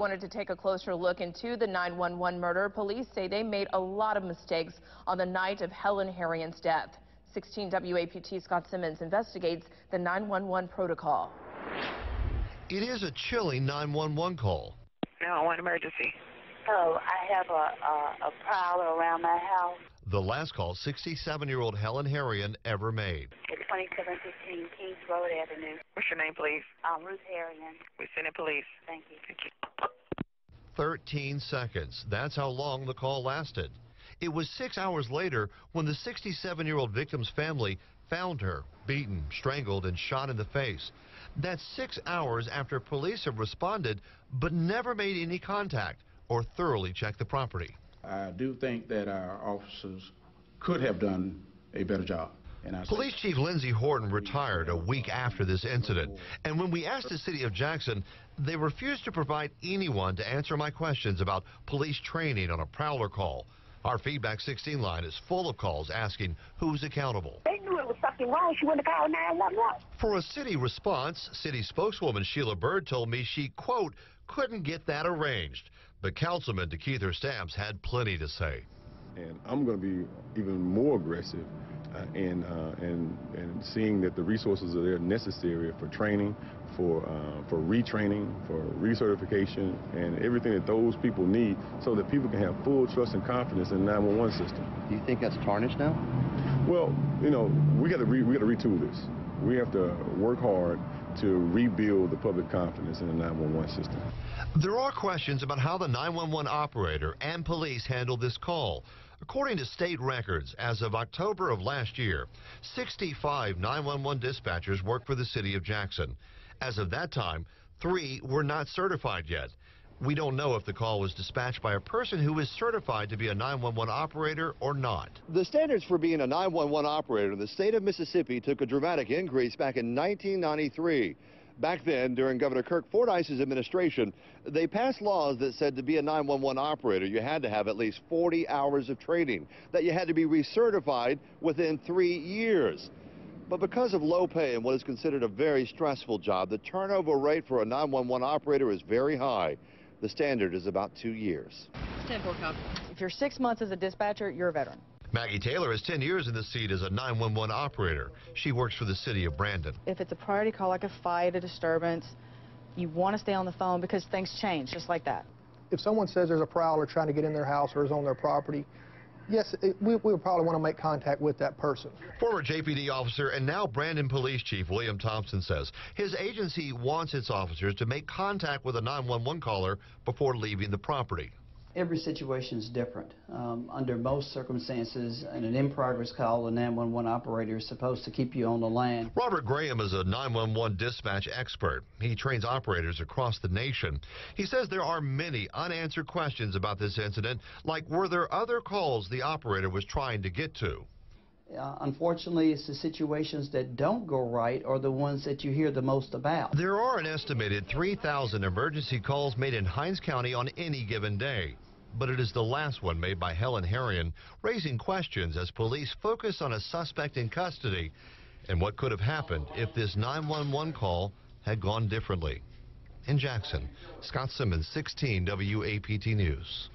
Wanted to take a closer look into the 911 murder. Police say they made a lot of mistakes on the night of Helen Harrion's death. 16 WAPT Scott Simmons investigates the 911 protocol. It is a chilling 911 call. 911 emergency. Oh, I have a prowler around my house. The last call 67-year-old Helen Harrion ever made. It's 2715 Kings Road Avenue. What's your name, please? Ruth Harrion. We're sending police. Thank you. Thank you. 13 seconds. That's how long the call lasted. It was 6 hours later when the 67-year-old victim's family found her beaten, strangled, and shot in the face. That's 6 hours after police have responded but never made any contact or thoroughly checked the property. I do think that our officers could have done a better job. Police Chief Lindsey Horton retired a week after this incident, and when we asked the city of Jackson, they refused to provide anyone to answer my questions about police training on a prowler call. Our Feedback 16 line is full of calls asking who's accountable. They knew it was something wrong. She wouldn't have called 911. For a city response, city spokeswoman Sheila Bird told me she, quote, couldn't get that arranged. But Councilman De Keither Stamps had plenty to say. And I'm going to be even more aggressive in seeing that the resources are there necessary for training, for retraining, for recertification, and everything that those people need so that people can have full trust and confidence in the 911 system. Do you think that's tarnished now? Well, you know, we got to retool this. We have to work hard to rebuild the public confidence in the 911 system. There are questions about how the 911 operator and police handled this call. According to state records, as of October of last year, 65 911 dispatchers worked for the city of Jackson. As of that time, 3 were not certified yet. We don't know if the call was dispatched by a person who is certified to be a 911 operator or not. The standards for being a 911 operator in the state of Mississippi took a dramatic increase back in 1993. Back then, during Governor Kirk Fordyce's administration, they passed laws that said to be a 911 operator, you had to have at least 40 hours of training, that you had to be recertified within 3 years. But because of low pay and what is considered a very stressful job, the turnover rate for a 911 operator is very high. The standard is about 2 years. 10-4 copy. If you're 6 months as a dispatcher, you're a veteran. Maggie Taylor is 10 years in the seat as a 911 operator. She works for the city of Brandon. If it's a priority call, like a fight, a disturbance, you want to stay on the phone because things change just like that. If someone says there's a prowler trying to get in their house or is on their property, yes, we would probably want to make contact with that person. Former JPD officer and now Brandon Police Chief William Thompson says his agency wants its officers to make contact with a 911 caller before leaving the property. Every situation is different. Under most circumstances, in an in-progress call, a 911 operator is supposed to keep you on the line. Robert Graham is a 911 dispatch expert. He trains operators across the nation. He says there are many unanswered questions about this incident, like were there other calls the operator was trying to get to? Unfortunately, it's the situations that don't go right are the ones that you hear the most about. There are an estimated 3,000 emergency calls made in Hinds County on any given day, but it is the last one made by Helen Harrion, raising questions as police focus on a suspect in custody and what could have happened if this 911 call had gone differently. In Jackson, Scott Simmons, 16 WAPT News.